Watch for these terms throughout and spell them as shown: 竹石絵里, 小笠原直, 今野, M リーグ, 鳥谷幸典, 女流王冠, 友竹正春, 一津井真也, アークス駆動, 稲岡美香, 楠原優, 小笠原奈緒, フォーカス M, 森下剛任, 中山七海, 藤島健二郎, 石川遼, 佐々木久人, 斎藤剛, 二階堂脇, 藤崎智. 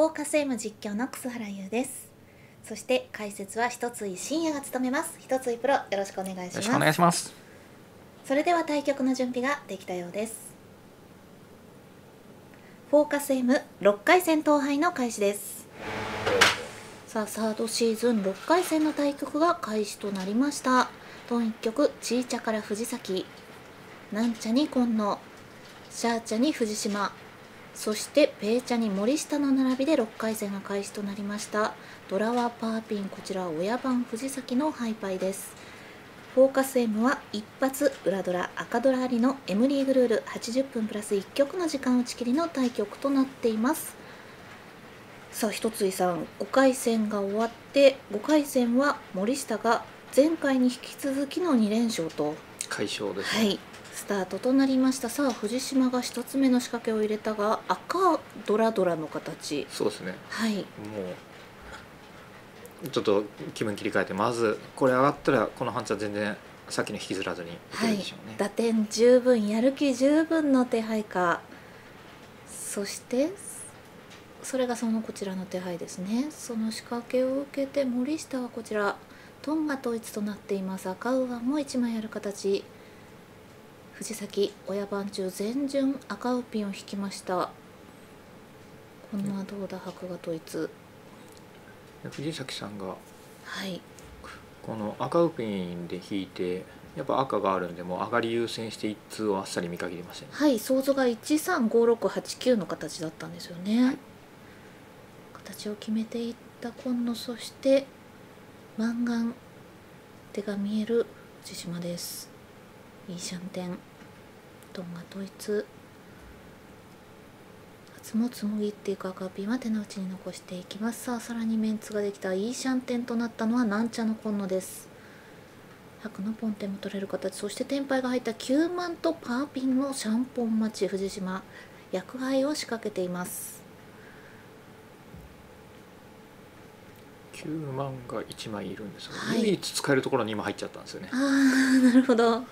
フォーカス M 実況の楠原優です。そして解説は一津井真也が務めます。一津井プロ、よろしくお願いします。よろしくお願いします。それでは対局の準備ができたようです。フォーカス M6 回戦統廃の開始です。さあ、サードシーズン6回戦の対局が開始となりました。トン1局、チーチャから藤崎、なんちゃに今野、シャーチャに藤島、そしてペーチャに森下の並びで6回戦が開始となりました。ドラはパーピン、こちらは親番藤崎のハイパイです。フォーカス M は一発裏ドラ赤ドラありの M リーグルール80分プラス1局の時間打ち切りの対局となっています。さあ一津さん、5回戦が終わって5回戦は森下が前回に引き続きの2連勝と快勝です、ね、はい、スタートとなりました。さあ藤島が1つ目の仕掛けを入れたが赤ドラドラの形、そうですね、はい、もうちょっと気分切り替えて、まずこれ上がったらこの反射全然さっきの引きずらずに打てるでしょうね、はい、打点十分、やる気十分の手配か。そしてそれがそのこちらの手配ですね。その仕掛けを受けて森下はこちらトンが統一となっています。赤ウアンも1枚ある形、藤崎親番中全順赤ウピンを引きました。このはどうだ、白が統一、藤崎さんが、はい、この赤ウピンで引いてやっぱ赤があるんでもう上がり優先して一通をあっさり見限りません、ね、はい、想像が135689の形だったんですよね、はい、形を決めていった今野、そして満願手が見える藤島です。いいシャンテン、トンが統一、初も紡ぎっていうか赤ピンは手の内に残していきます。さあさらにメンツができた、いいシャンテンとなったのはなんちゃの今野です。白のポンテンも取れる形、そして天牌が入った9万とパーピンのシャンポン待ち、藤島役配を仕掛けています。9万が1枚いるんですが、はい、唯一使えるところに今入っちゃったんですよね。ああ、なるほど。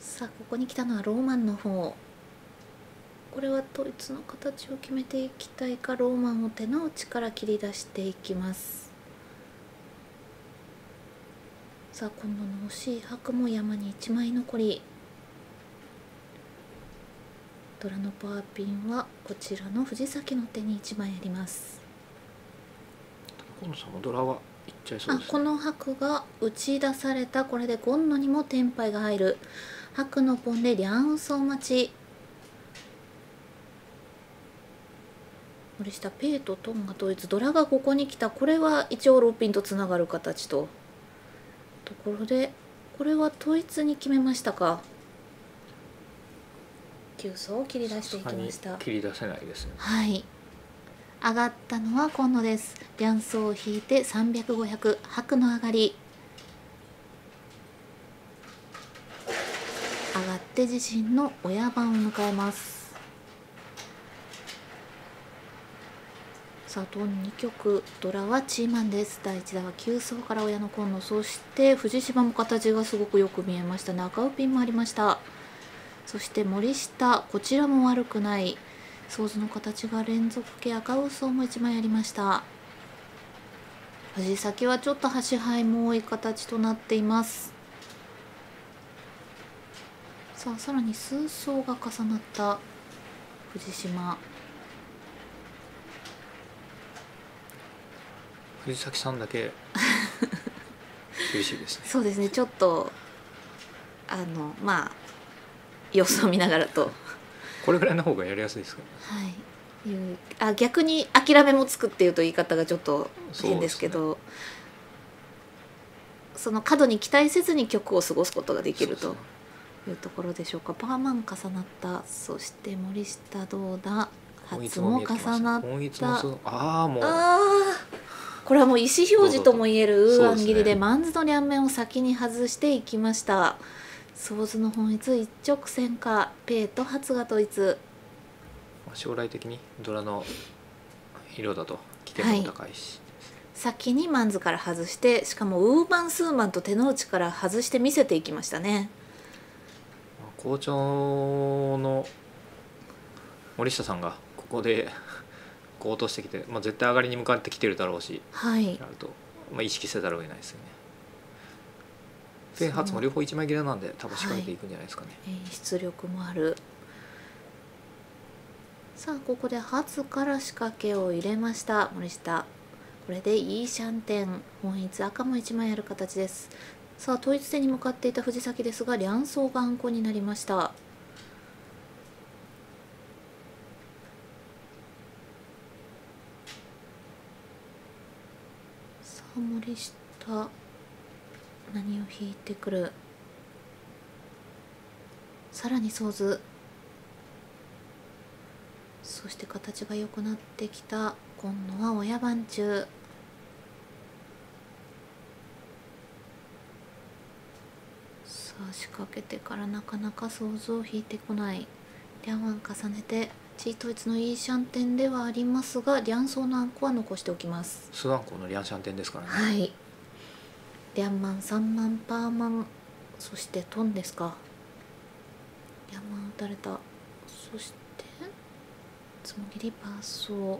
さあここに来たのはローマンの方、これは統一の形を決めていきたいか、ローマンを手の内から切り出していきます。さあ今度の惜しい白も山に1枚残り、ドラのパーピンはこちらの藤崎の手に1枚あります。今野さんもドラはいっちゃいそうですね。あ、この白が打ち出された、これで今野にも天牌が入る、白のポンでリャンウソ待ち、森下ペイとトンが統一、ドラがここに来た、これは一応ローピンとつながる形とところで、これは統一に決めましたか。急走を切り出していきました。切り出せないですね、はい、上がったのは今野です。両走を引いて300500、白の上がり、上がって自身の親番を迎えます。さあトン2局、ドラはチーマンです。第1打は急走から親の今野、そして藤島も形がすごくよく見えましたね。赤ウピンもありました。そして森下、こちらも悪くないソーズの形が連続系、赤ウソも1枚ありました。藤崎はちょっと端牌も多い形となっています。さあさらに数層が重なった藤島、藤崎さんだけ厳しいですねそうですね、ちょっとまあ様子を見ながらとこれぐらいの方がやりやすいですか、はい、逆に諦めもつくっていうと言い方がちょっと変ですけど、その過度に期待せずに局を過ごすことができるというところでしょうか。パーマン重なった、そして森下どうだ、初も重なった、ああもう、これはもう意思表示ともいえるウーアン切りでマンズの両面を先に外していきました。ソーズの本一一直線か、ペイと初が統一、将来的にドラの色だと危険度高いし、はい、先にマンズから外して、しかもウーマンスーマンと手の内から外して見せていきましたね。好調の森下さんがここでこう落としてきて、まあ、絶対上がりに向かってきてるだろうし、はい、なると、まあ、意識せざるを得ないですよね。フェンハーツも両方1枚切れなんで多分仕掛けていくんじゃないですかね、はい、出力もある。さあここでハーツから仕掛けを入れました森下。これでいいシャンテン、本一赤も1枚ある形です。さあ統一戦に向かっていた藤崎ですが両双がんこになりました。さあ森下何を引いてくる。さらにソーズ、そして形が良くなってきた。今度は親番中。さあ仕掛けてからなかなか想像を引いてこない。リャンワン重ねてチートイツのいいシャンテンではありますがリャンソーのあんこは残しておきます。スワンコのリャンシャンテンですからね。はい、リャンマン3万パーマン、そしてトンですか。リャンマン打たれた。そしてつもぎりパーソー、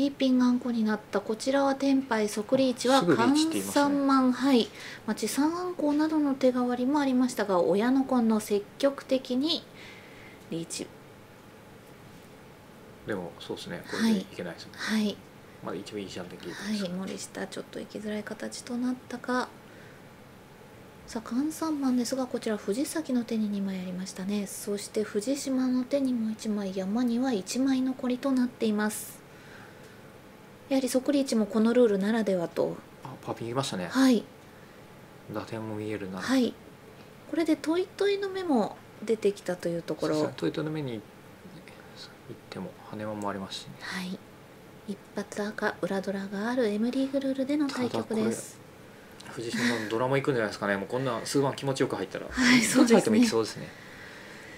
いいピンがんこになった。こちらは天杯即リーチは換算万杯待ち三あんこなどの手代わりもありましたが親の子の積極的にリーチ。でもそうですね、これでいけないですね。はい、はい、まだ一部いいシャンテンです、はい、森下ちょっといきづらい形となったか。さあ換算万ですがこちら藤崎の手に2枚ありましたね。そして藤島の手にも1枚、山には1枚残りとなっています。やはり即リーチもこのルールならではと。あ、パピンいましたね。はい、打点も見えるな。はい、これでトイトイの目も出てきたというところ。トイトイの目に行っても羽も回りますし、ね、はい、一発赤裏ドラがある M リーグルールでの対局です。藤島さんドラも行くんじゃないですかね。もうこんな数番気持ちよく入ったら、はい、そうですね、入ってもいきそうですね。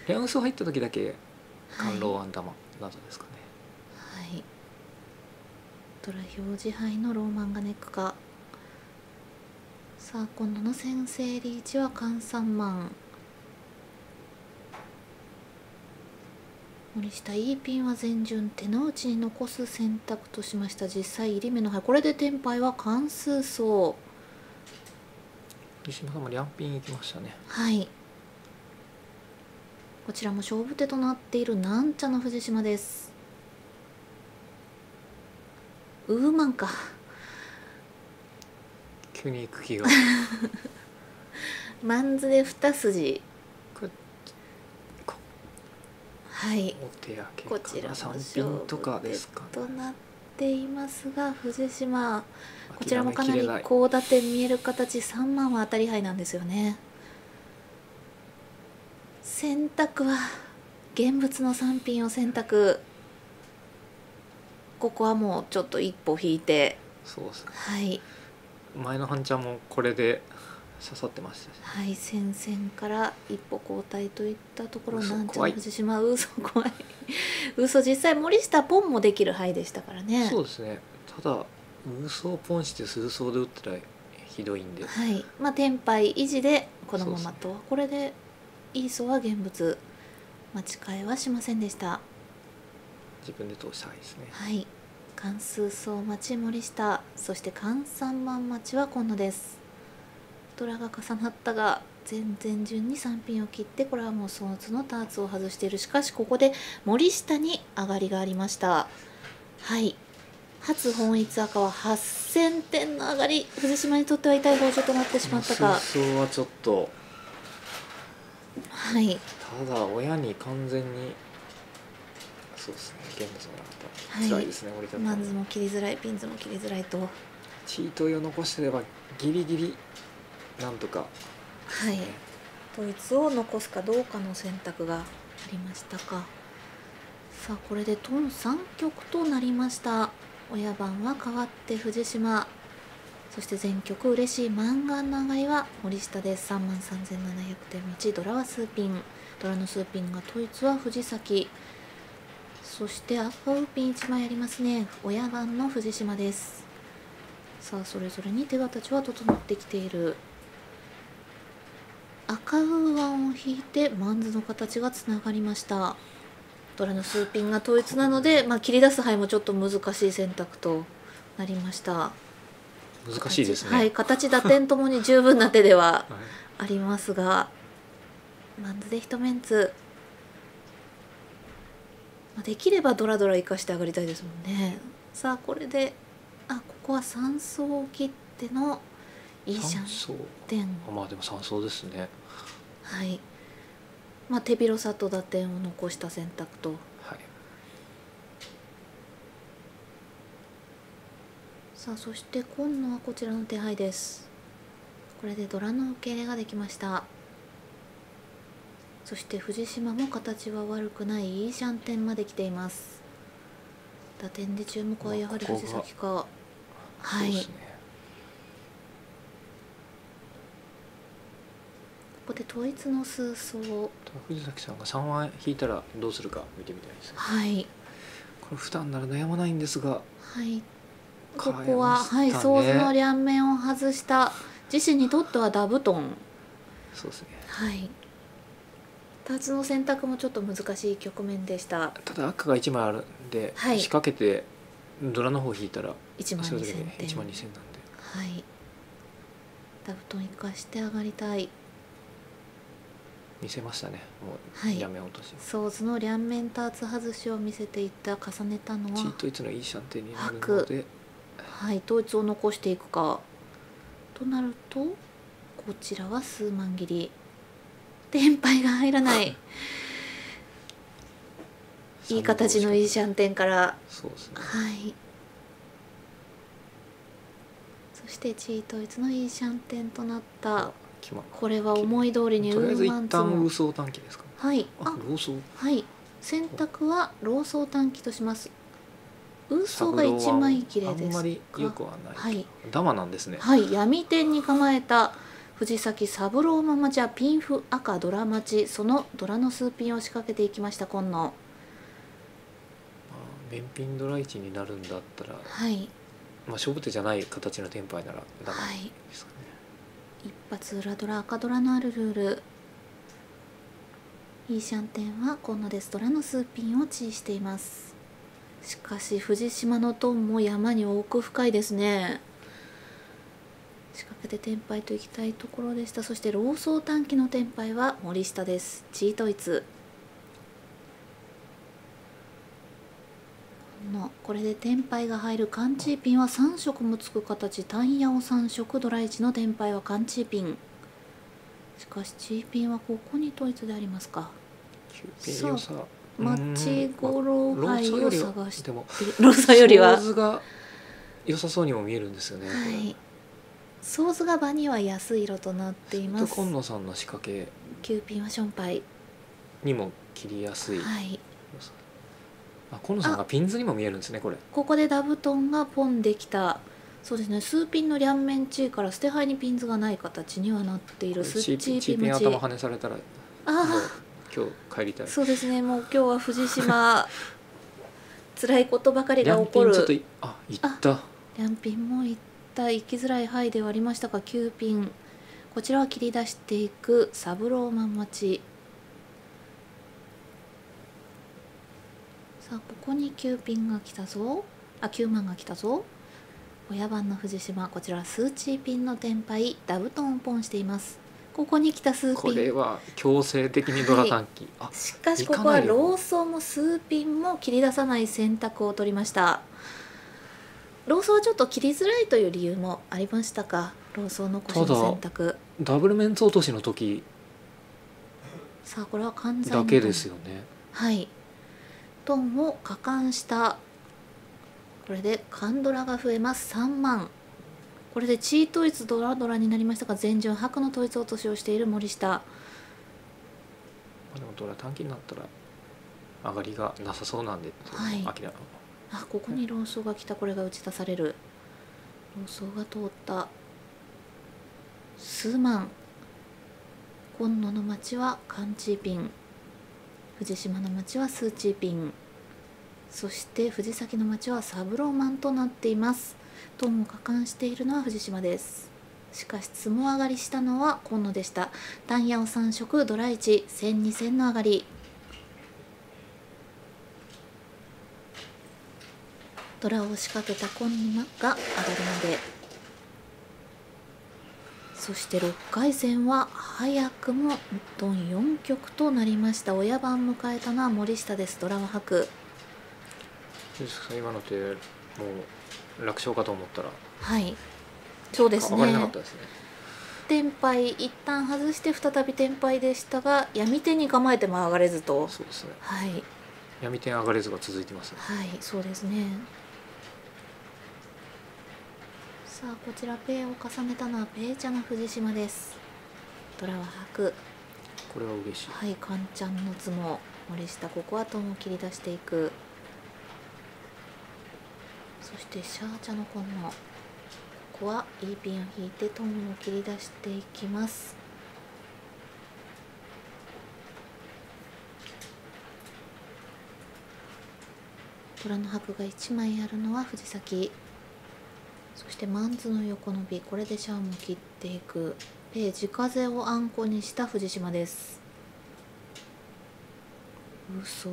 レアウンス入った時だけ甘露あん玉などですかね。はい、ドラ表示杯のローマンがネックか。さあ今度の先制リーチは換算万。森下いいピンは前順手の内に残す選択としました。実際入り目の牌、これで天牌は関数層。西村さんもリャンピン行きましたね。はい、こちらも勝負手となっているなんちゃの藤島です。ウーマンか、急に行く気がマンズで2筋はいこちらも勝負手となってていますが藤島こちらもかなり高打点見える形。3万は当たり牌なんですよね。選択は現物の3ピンを選択。ここはもうちょっと一歩引いて。そうですね、はい、前の半ちゃんもこれで刺さってましたし、はい、戦線から一歩後退といったところなんちゃん藤島嘘怖い嘘実際森下ポンもできる牌でしたからね。そうですね、ただ嘘をポンして数層で打ったらひどいんで、はい、まあ天敗維持でこのままと、ね、これでいい層は現物間違いはしませんでした。自分で通した牌ですね。はい、関数層待ち森下、そして関三番待ちは今野です。ドラが重なったが前順に3ピンを切って、これはもうソーズのターツを外している。しかしここで森下に上がりがありました。はい、初本一赤は8000点の上がり、藤島にとっては痛い報酬となってしまったか。そうはちょっと、はい、ただ親に完全にそうですね、ゲームズもらった辛いですね、はい、森田マンズも切りづらい、ピンズも切りづらいと。チートイを残してればギリギリなんとか、はい、統一を残すかどうかの選択がありましたか。さあこれでトン3局となりました。親番は変わって藤島、そして全局嬉しい満願の上がりは森下です。 33,700点持ち、ドラは数ピン、ドラの数ピンが統一は藤崎、そして赤ウピン1枚ありますね。親番の藤島です。さあそれぞれに手形は整ってきている。赤ウーワンを引いてマンズの形がつながりました。ドラの数ピンが統一なので、切り出す牌もちょっと難しい選択となりました。難しいですね。はい、形打点ともに十分な手ではありますが、マンズで一メンツ、できればドラドラ生かして上がりたいですもんね。さあこれで、ここは3走を切ってのいいシャンテン。でも3走ですね。はい。手広さと打点を残した選択と。はい。さあそして今度はこちらの手配です。これでドラの受け入れができました。そして藤島も形は悪くないいいシャンテンまで来ています。打点で注目はやはり藤崎か。はい。そうですね。ここで統一の数層、藤崎さんが3番引いたらどうするか見てみたいですね。はい。これ普段なら悩まないんですが。はい。ここは、ね、ソースの両面を外した自身にとってはダブトン。そうですね。はい。2つの選択もちょっと難しい局面でした。ただ赤が1枚あるんで、仕掛けてドラの方引いたら1万2000点なんで。はい。ダブトン生かして上がりたい。見せましたね。両面落とし。ソーズの両面ターツ外しを見せていた。重ねたのは統一のいいシャンテンになるので、統一を残していくかとなると、こちらは数万切り連敗が入らない。いい形のいいシャンテンから。そうですね。そして地位統一のいいシャンテンとなった。これは思い通りにウーマンツも。とりあえず一旦ローソー短期ですか。はい。選択はローソー短期とします。ウーソーが一枚切れです。あんまり良くはない。はい。ダマなんですね。はい。闇天に構えた藤崎サブローママチャピンフ赤ドラマチ、そのドラの数ピンを仕掛けていきました今野。面ピンドラ1になるんだったら。はい。勝負手じゃない形のテンパイならダマですかね。一発裏ドラ赤ドラのあるルール。いいシャンテンは今野です。ドラの数ピンを地位しています。しかし藤島のトンも山に奥深いですね。仕掛けて天敗といきたいところでした。そしてローソー短期の天敗は森下です。地位統一の。これで天牌が入る。完治ピンは3色もつく形。タンヤを3色、ドラ1の天牌は完治ピン。しかしチーピンはここに統一でありますか。さあ町五郎牌を探して、ローソーよりはソーズが良さそうにも見えるんですよね。ソーズが場には安い色となっています。今野さんの仕掛け9ピンはション牌にも切りやすい。今野さんがピンズにも見えるんですね。これここでダブトンがポンできた。そうですね。数ピンの両面地位から捨て牌にピンズがない形にはなっている。スッチーピン頭跳ねされたら今日帰りたい。そうですね。もう今日は藤島辛いことばかりが起こる。いった両ピンもいった。行きづらい牌ではありましたが9ピン、こちらは切り出していくサブローマン待ち。さあここに9ピンが来たぞ。9万が来たぞ。親番の藤島、こちらスーチーピンの天牌ダブトンをポンしています。ここに来たスーピン、これは強制的にドラ短期、しかしここはローソーもスーピンも切り出さない選択を取りました。ローソーはちょっと切りづらいという理由もありましたか。ローソー残しの選択、ダブルメンツ落としの時さあこれは完全だけですよね。トンを加冠した。これでカンドラが増えます。3万。これで地位統一ドラドラになりましたが、前順白の統一落としをしている森下。でもドラ短期になったら上がりがなさそうなんで、ここにローソーが来た。これが打ち出される。ローソーが通った数万。今野の町はカンチーピン、藤島の町はスーチーピン、そして藤崎の町はサブローマンとなっています。トンを加冠しているのは藤島です。しかしつも上がりしたのは今野でした。タンヤを3色、ドラ1、1000、2000の上がり。虎を仕掛けたコンマが上がるまで。そして6回戦は早くもドン4局となりました。親番迎えたのは森下です。虎は吐く。今の手もう楽勝かと思ったら、はい、そうですね。上がれなかったですね。天敗一旦外して再び天敗でしたが、闇天に構えても上がれずと。そうですね。はい。闇天上がれずが続いてますね。はい、そうですね。さあこちらペイを重ねたのはペイちゃんの藤島です。虎は白。これは嬉しい。はい、カンちゃんの角森下、ここはトンを切り出していく。そしてシャーチャのコンの。ここはいいピンを引いてトンを切り出していきます。虎の白が1枚あるのは藤崎。そしてマンズの横伸び、これでシャーも切っていく。ペイ自風をあんこにした藤島です。嘘。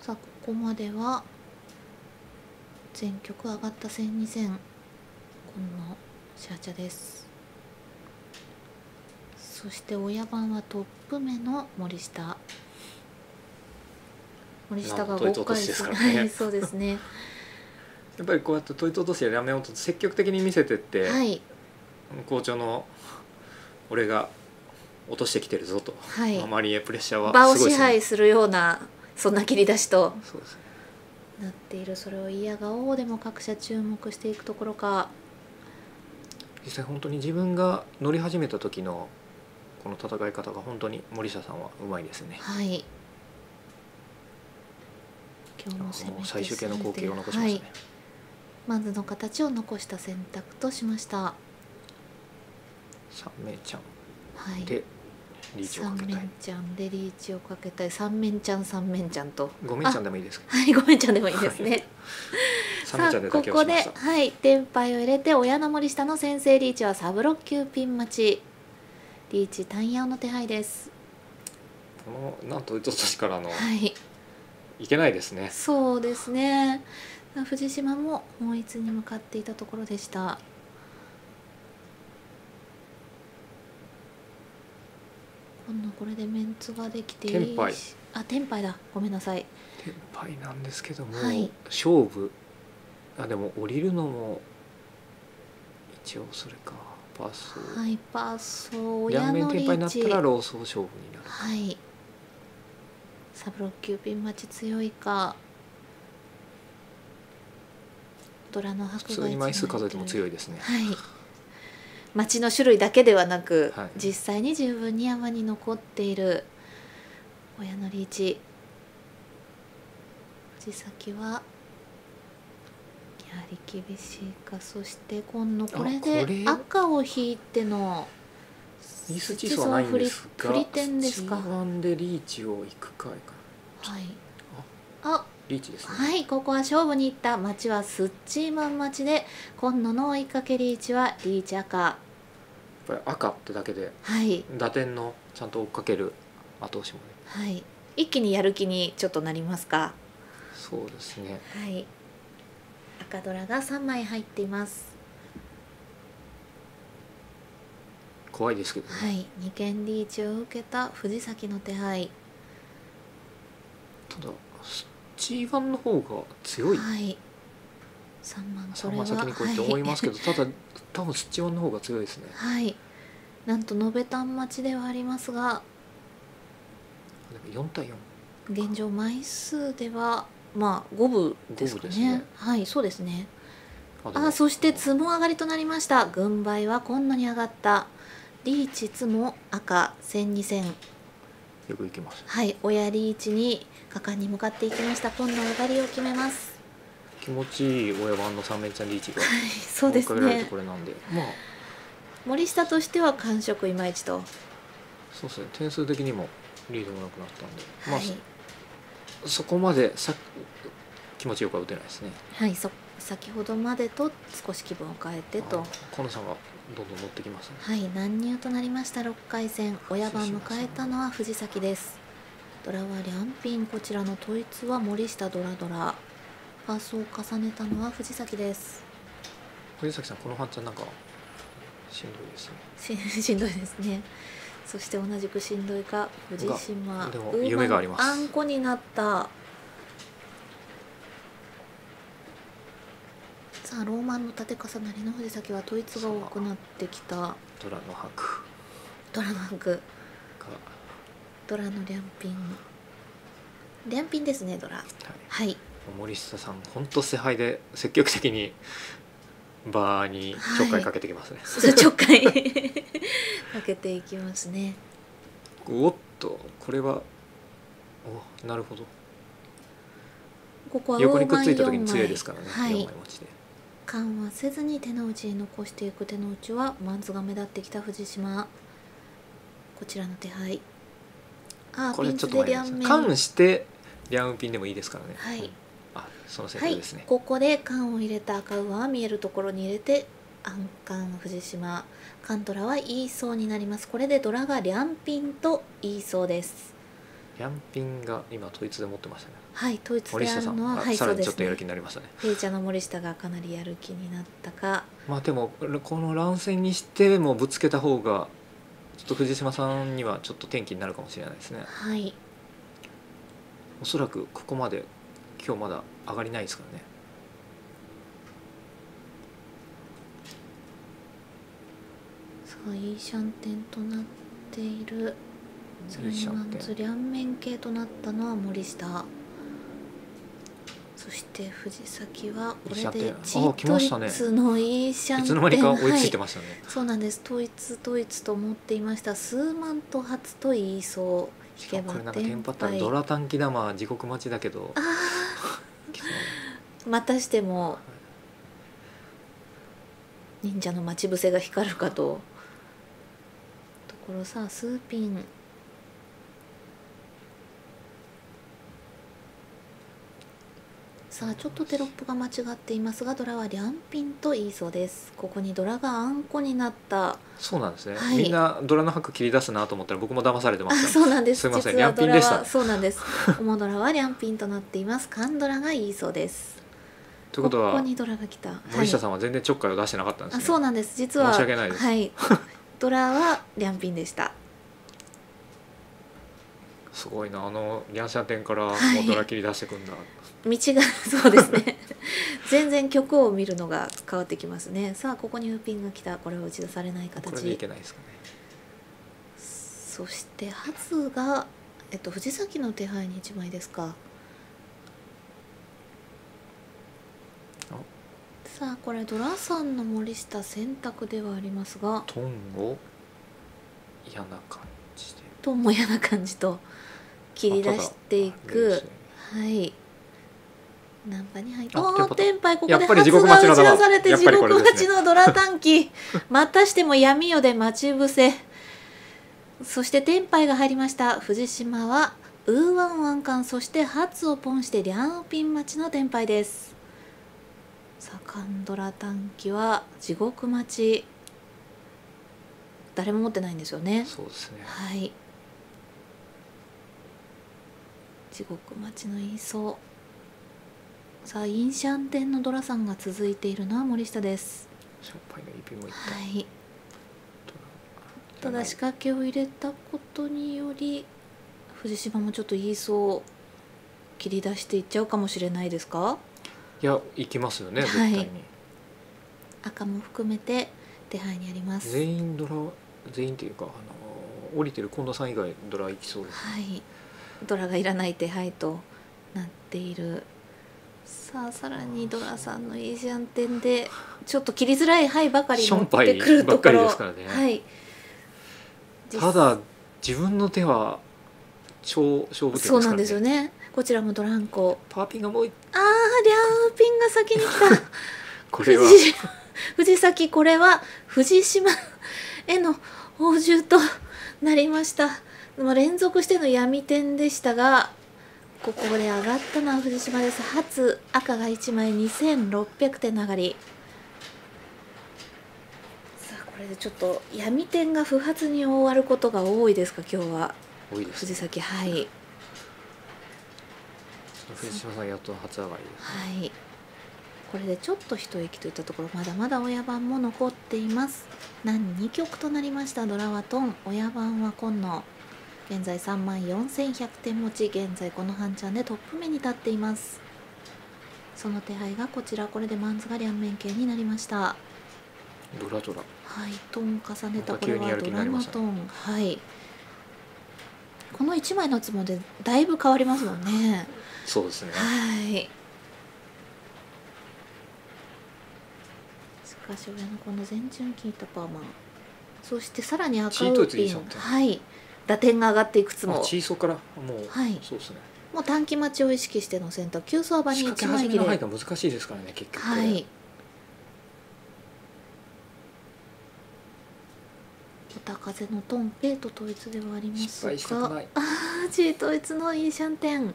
さあここまでは。全局上がった戦2戦、このシャーチャです。そして親番はトップ目の森下。森下が5回ですからね。そうですね。やっぱりこうやって問いと落としやラメを積極的に見せてって、はい、校長の俺が落としてきてるぞと、はい、あまりプレッシャーはすごいですね。場を支配するようなそんな切り出しと。そうですね。なっている。それを嫌顔でも各社注目していくところか。実際本当に自分が乗り始めた時のこの戦い方が本当に森下さんはうまいですね。はい。今日の攻め最終形の光景を残しましたね。はい、まずの形を残した選択としました。三面ちゃん。はい。でリーチをかけたい。三面ちゃんでリーチをかけたい。三面ちゃんと五面ちゃんでもいいですか。はい、五面ちゃんでもいいですね。さあここではい天敗を入れて親の森下の先制リーチはサブロッキューピン待ち。リーチ単ヤオの手配です。このなんと一つからの、はい、いけないですね。そうですね。藤島も本一に向かっていたところでした。これでメンツができていいし、天敗だ、ごめんなさい。天敗なんですけども、はい、勝負でも降りるのも一応それかパーソー、はい、パーソー親のリーチ、天敗になったらローソー勝負になる、はい、サブロッキューピン待ち強いかドラの白が普通に枚数数えても強いですね。はい、町の種類だけではなく、はい、実際に十分に山に残っている親のリーチ。藤崎はやはり厳しいか。そして今度これで赤を引いてのミスチーソー振り点ですか。1でリーチをいくかいか、はい、あリーチですね。はい、ここは勝負にいった。町はスッチーマン町で、今野の追いかけリーチはリーチ赤。やっぱり赤ってだけで、はい、打点のちゃんと追っかける後押しもね。はい、一気にやる気にちょっとなりますか。そうですね。はい。赤ドラが3枚入っています。怖いですけどね。はい、2件リーチを受けた藤崎の手配。ただ。G1 の方が強い。はい。3万これは先にこうって思いますけど、はい、ただ多分スッチ1の方が強いですね。はい。なんと延べ単待ちではありますが、4対4。現状枚数ではまあ五分ですかね。はい、そうですね。あ、そしてツモ上がりとなりました。軍配は今野に上がった。リーチツモ赤1000、2000。よく行きます。はい、親リーチに果敢に向かっていきました。今度上がりを決めます。気持ちいい親番の三面ちゃんリーチが、はい、そうですね。これなんで、まあ森下としては感触いまいちと。そうですね。点数的にもリードもなくなったんで、はい、まあそこまでさ気持ちよくは打てないですね。はい、先ほどまでと少し気分を変えてと。このさんがどんどん乗ってきますね。はい、難入となりました。6回戦親番迎えたのは藤崎です。ドラは両品、こちらの統一は森下ドラドラ、パースを重ねたのは藤崎です。藤崎さん、この半ちゃんなんかしんどいですね。しんどいですね。そして同じくしんどいか藤島、でも夢があります。あんこになった。さあ、ローマンの縦重なりの藤崎は統一が多くなってきた。ドラの白、ドラの白、ドラの両ピン、両ピンですね、ドラ。はい。森下さん、本当世輩で積極的にバーにちょっかいかけてきますね。はい、ちょっかいかけていきますね。おっと、これは、お、なるほど。ここは横にくっついた時に強いですからね。はい。4枚持ちで緩和せずに手の内に残していく。手の内はマンズが目立ってきた藤島。こちらの手配。これちょっと待って、缶して両ピンでもいいですからね。はい。あ、その選択ですね。ここで缶を入れた赤魚は見えるところに入れて暗缶藤島、缶ドラは言いそうになります。これでドラが両ピンと言いそうです。両ピンが今統一で持ってましたね。はい、統一であるのははい、そうですね。さらにちょっとやる気になりましたね。弊社の森下がかなりやる気になったか。まあでもこの乱戦にしてもぶつけた方が。ちょっと藤島さんにはちょっと転機になるかもしれないですね。はい。おそらくここまで今日まだ上がりないですからね。さあ、いいシャンテンとなっている。それにマンズ両面系となったのは森下。そして藤崎はこれで統一のいいシャンテン、いつの間にか追いついてましたね。はい、そうなんです。統一と思っていました。数万と初と言いそう。しかもこれなんかテンパったらドラ短期玉地獄待ちだけどまたしても忍者の待ち伏せが光るかとところ。さあ、数ピンさあ、ちょっとテロップが間違っていますが、ドラは両ピンと言いそうです。ここにドラがあんこになった。そうなんですね。はい、みんなドラの白切り出すなと思ったら、僕も騙されてました。そうなんです。すみません、両ピンでした。そうなんです。おもドラは両ピンとなっています。缶ドラが言いそうです。ということは、ここにドラが来た。森下さんは全然ちょっかいを出してなかったんですね。そうなんです。実は。申し訳ないです。はい。ドラは両ピンでした。すごいな、あのリャンシャン店からもうドラ切り出してくんだ。道がそうですね全然曲を見るのが変わってきますね。さあ、ここにウーピンが来た。これを打ち出されない形、これでいけないですかね。そしてハツが、藤崎の手配に1枚ですか。さあ、これドラさんの森下選択ではありますが、トンを嫌な感じで、トンも嫌な感じと切り出していく。はい。ナンパに入って。おお、天杯、ここで初が打ち出されて、地獄待ちのドラ短期。またしても闇夜で待ち伏せ。そして天杯が入りました。藤島はウーワンワン缶、そして初をポンして両ピン待ちの天杯です。さあ、缶ドラ短期は地獄待ち。誰も持ってないんですよね。そうですね。はい。地獄待ちの言いそう。さあ、インシャンテンのドラさんが続いているのは森下です。はい。ただ仕掛けを入れたことにより藤島もちょっと言いそう切り出していっちゃうかもしれないですか？いや、行きますよね、絶対に。はい、赤も含めて手配にあります。全員ドラ、全員というか降りてる近藤さん以外ドラ行きそうです。はい。ドラがいらない手配となっている。さあ、さらにドラさんのいいシャンテンでちょっと切りづらい牌ばかり持ってくるところ。はい。ただ自分の手は超勝負手ですからね。そうなんですよね。こちらもドランコ。パーピンがもう一。ああ、両ピンが先に来た。これは藤崎、これは藤島への報酬となりました。連続しての闇点でしたが、ここで上がったのは藤島です。初赤が1枚2600点上がり。さあ、これでちょっと闇点が不発に終わることが多いですか、今日は。多いです。藤崎、はい。藤島さんやっと初上がりです、はい、これでちょっと一息といったところ、まだまだ親番も残っています。難2局となりましたドラワトン、親番は今野、現在34,100点持ち、現在この半チャンでトップ目に立っています。その手配がこちら、これでマンズが両面形になりました。ドラドラ、はい、トンを重ねた、これはドラのトン、はい、この1枚のつもりでだいぶ変わりますもんね。そうですね、はい。しかし上のこの前順効いたパーマン、そしてさらに赤ウーピン、はい、打点が上がっていくつも、チーソからもう、はい、そうですね、もう短期待ちを意識しての選択、急走場に1枚切れ、仕掛け始めの範囲が難しいですからね結局、はい、風のトンペイと統一ではありますが、G 統一のイーシャンテン、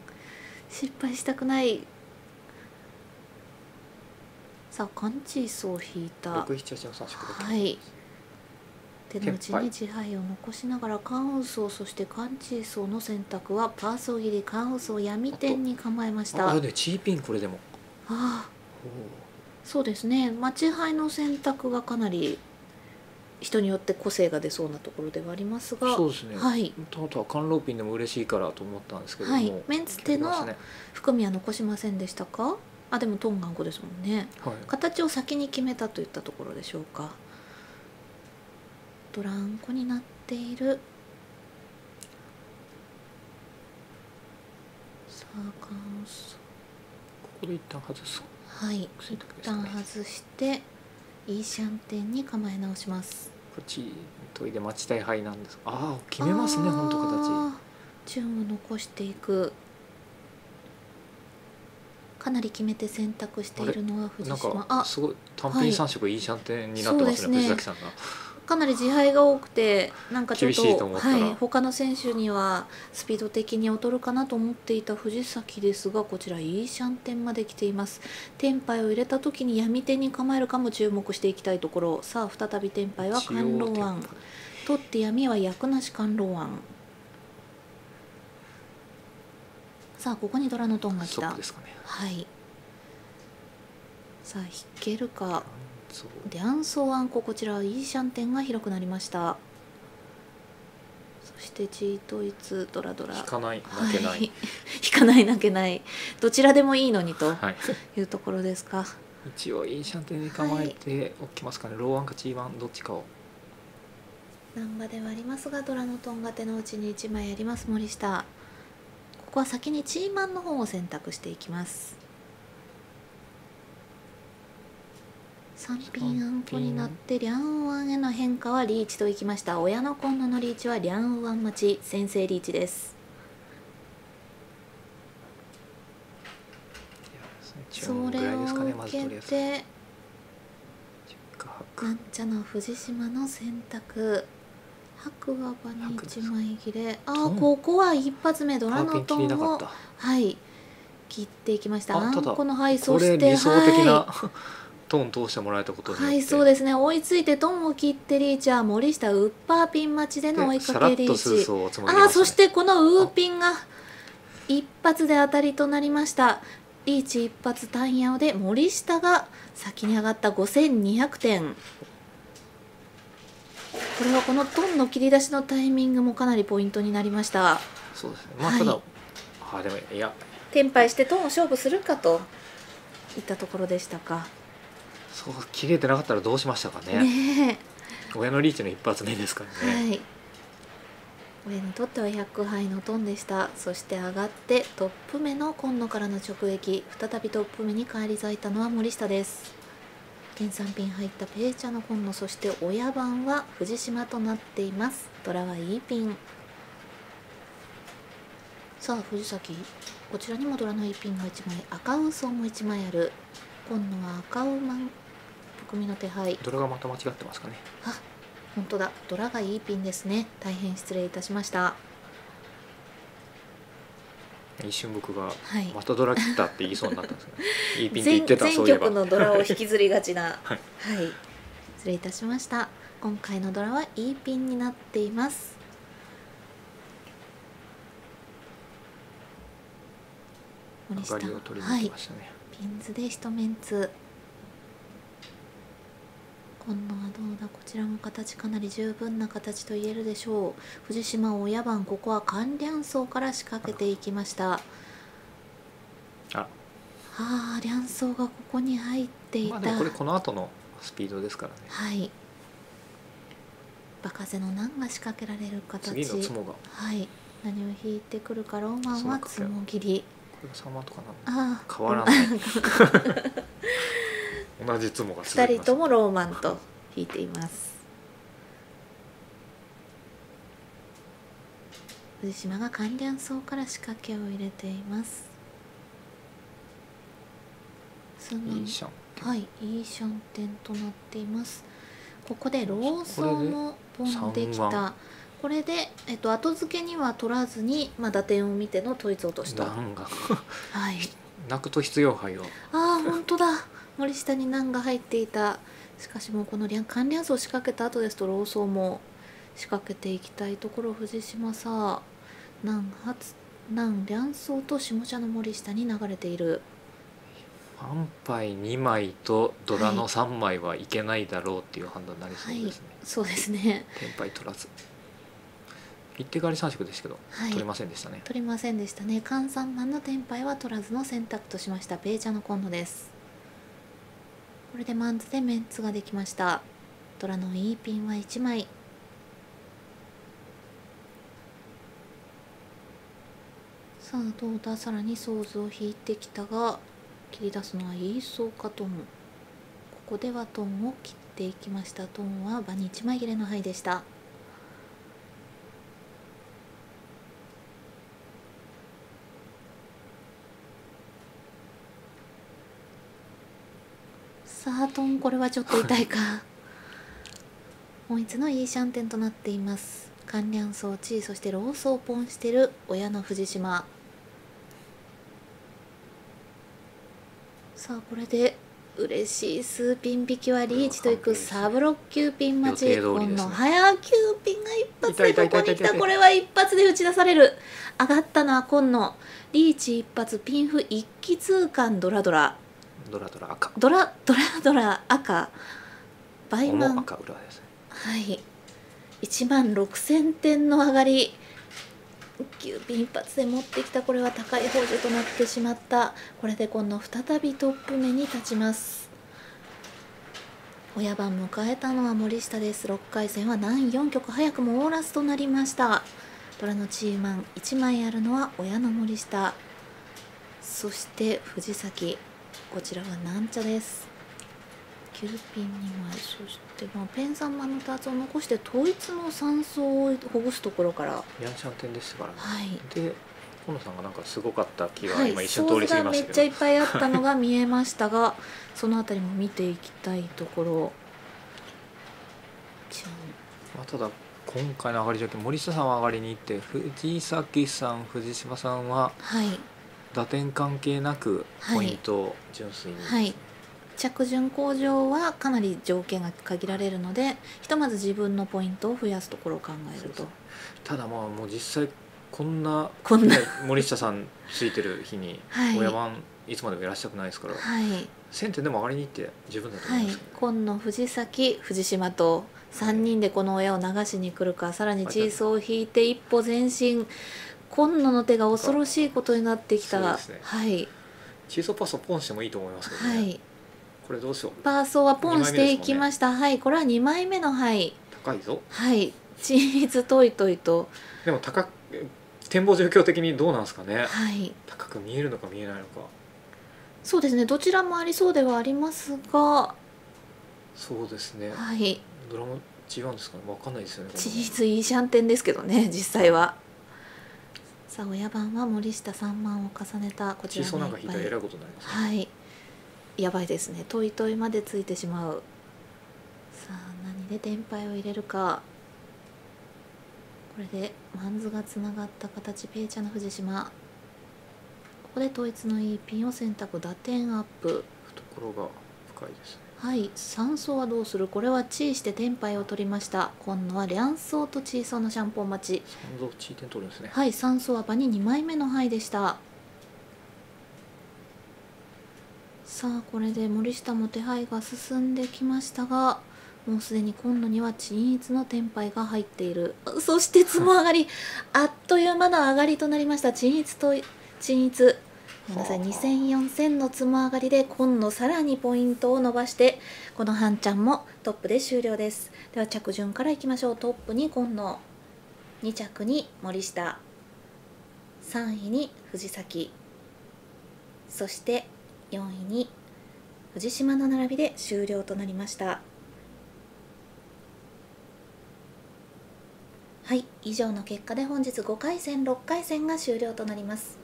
失敗したくない。さあカンチースを引いた、はい、手の内に自敗を残しながらカンウソウ、そしてカンチーソウの選択はパーソギリ、カンウソウ闇点に構えました。あれでチーピン、これでもああそうですね、待ち牌の選択がかなり人によって個性が出そうなところではありますが、そうですね、はい、もともとは貫禄ピンでも嬉しいからと思ったんですけども、はい、メンツ手の含みは残しませんでしたか。あ、でもトンガン5ですもんね、はい、形を先に決めたといったところでしょうか。ドランコになっている。さあカンソ、ここで一旦外す、はい、一旦外してイーシャンテンに構え直します。こっち研いで待ちたい牌なんです。ああ決めますね、本当形順を残していく、かなり決めて選択しているのは藤島、あ、すごい単品3色イーシャンテンになってますね、藤崎さんが。かなり自敗が多くて、なんかちょっと、はい、他の選手にはスピード的に劣るかなと思っていた藤崎ですが、こちらイーシャンテンまで来ています。天杯を入れた時に闇手に構えるかも注目していきたいところ。さあ再び天杯は甘露庵、取って闇は役なし甘露庵。さあここにドラのトンが来た、ね、はい、さあ引けるか。でアンソーアンコ、こちらイーシャンテンが広くなりました。そしてチートイツドラドラ、引かない泣けない、はい、引かない泣けない、どちらでもいいのにというところですか、はい、一応イーシャンテンに構えておきますかね、はい、ローアンかチーワンどっちかを。難波ではありますがドラのトンが手の内に1枚あります森下、ここは先にチーマンの方を選択していきます。3ピンアンコになってリャンウアンへの変化はリーチといきました。親の今野のリーチはリャンウアン待ち、先制リーチです。それを受けてなんちゃの藤島の選択、白馬場に1枚切れ、ああここは一発目ドラのトンを、はい、切っていきました。アンコの配送して、理想的な、はいトン通してもらえたことによって、はい、そうですね、追いついてトンを切ってリーチャー、森下ウッパーピン待ちでの追いかけリーチ、ね、ああそしてこのウーピンが一発で当たりとなりました。リーチ一発単ヤオで森下が先に上がった5200点。これはこのトンの切り出しのタイミングもかなりポイントになりました。そうですね、まあただ、はい、あでもいや転敗してトンを勝負するかといったところでしたか。そう切れてなかったらどうしましたかね。親のリーチの一発目ですからね、はい、親にとっては100杯のトンでした。そして上がってトップ目の今野からの直撃、再びトップ目に返り咲いたのは森下です。現3ピン入ったペイチャの今野、そして親番は藤島となっています。ドラは E ピン。さあ藤崎、こちらにもドラの E ピンが1枚、赤ウソも1枚ある。今野は赤馬含みの手配、ドラがまた間違ってますかね。あ、本当だ、ドラがいいピンですね、大変失礼いたしました。一瞬僕がまたドラ切ったって言いそうになったんですね、はい、いいピンって言ってた、そういえば全局のドラを引きずりがちなはい、はい、失礼いたしました。今回のドラはいいピンになっています。これ下、はい、ピンズで一面つ。今度はどうだ、こちらも形かなり十分な形と言えるでしょう。藤島親番、ここは関梁荘から仕掛けていきました。ああ、梁荘がここに入っていた。まあこれこの後のスピードですからね。はい。馬風の難が仕掛けられる形。次のツモが。はい。何を引いてくるか。ローマンはツモ切り。これが三万とかな。ああ。変わらない。同じツモが続きます。二人ともローマンと引いています。藤島が関連層から仕掛けを入れています。はい、いいシャンテンとなっています。ここで老僧もポンできた。これで、後付けには取らずに、まあ、打点を見ての統一落としと。難が。はい。泣くと必要杯を。ああ、本当だ。森下に難が入っていた。しかしもうこの関連層を仕掛けた後ですと、老僧も仕掛けていきたいところ。藤島さ。難発、難連層と下茶の森下に流れている。安牌2枚とドラの3枚はいけないだろうっていう判断になりそうですね、はい、そうですね。天牌取らず一手狩り3色ですけど、はい、取れませんでしたね。取りませんでしたね。関3番の天牌は取らずの選択としました。ペイチャの今度です。これでマンズでメンツができました。ドラのいいピンは1枚。さあどうだ、さらにソーズを引いてきたが、切り出すのはいいそうか。トン、ここではトンを切っていきました。トンは場に1枚切れの牌でした。さあトン、これはちょっと痛いか。もう一つのいいシャンテンとなっています。関連装置、そして老僧ポンしてる親の藤島。さあこれで嬉しい数ピン引きはリーチといくサブロッキューピン待ち。この早キューピンが一発でここに来た。これは一発で打ち出される。上がったのは今野。リーチ一発、ピンフ一気通貫、ドラドラドラドラ赤、ドラ赤倍満赤裏ですね。はい、16000点の上がり。9ピン一発で持ってきた。これは高い宝珠となってしまった。これで今度再びトップ目に立ちます。親番迎えたのは森下です。6回戦は難4局早くもオーラスとなりました。ドラのチーマン1枚あるのは親の森下、そして藤崎、こちらは難茶です。9ピン2枚、そしてペン3番のターツを残して統一の3層をほぐすところからヤンシャンテンですからね、はい、で河野さんがなんかすごかった気が、はい、今一瞬通り過ぎましたけど、ソースがめっちゃいっぱいあったのが見えましたがそのあたりも見ていきたいところ。ただ今回の上がり条件、森下さんは上がりに行って、藤崎さん藤島さんは打点関係なくポイントを純粋に、はいはい、着順向上はかなり条件が限られるので、ひとまず自分のポイントを増やすところを考えると。ただまあもう実際こんな森下さんついてる日に親番いつまでもいらっしゃくないですから、はい、1000点でも上がりに行って十分だと思います、ね、はい、今野、藤崎、藤島と3人でこの親を流しに来るか、さらにチーソーを引いて一歩前進。今野の手が恐ろしいことになってきた、ね、はい、チーソーパスをポンしてもいいと思いますけどね、はい、これどうしよう。パーソーはポンしていきました。ね、はい、これは2枚目の牌。高いぞ。はい、チーズトイトイと。でも高く、展望状況的にどうなんですかね。はい。高く見えるのか見えないのか。そうですね。どちらもありそうではありますが。そうですね。はい。ドラマ G1 ですかね。わかんないですよね。チーズいいシャンテンですけどね、実際は。さあ親番は森下3万を重ねた。こちら。チーソーなんか引いたらえらいことになります、ね。はい。やばいですね。トイトイまでついてしまう。さあ何で天牌を入れるか。これでマンズがつながった形。ペイチャの藤島、ここで統一のいいピンを選択、打点アップ。懐が深いですね。はい、3層はどうする。これはチーして天牌を取りました。今度は両層とチー層のシャンポン待ち。3層チー点取るんですね。はい、3層は場に2枚目の牌でした。さあこれで森下も手配が進んできましたが、もうすでに今度には鎮逸の天杯が入っている。そしてつも上がり、あっという間の上がりとなりました。鎮逸と鎮逸、ごめんなさい、2000、4000のつも上がりで今度さらにポイントを伸ばして、このハンちゃんもトップで終了です。では着順からいきましょう。トップに今野、2着に森下、3位に藤崎、そして4位に藤島の並びで終了となりました。はい、以上の結果で本日5回戦6回戦が終了となります。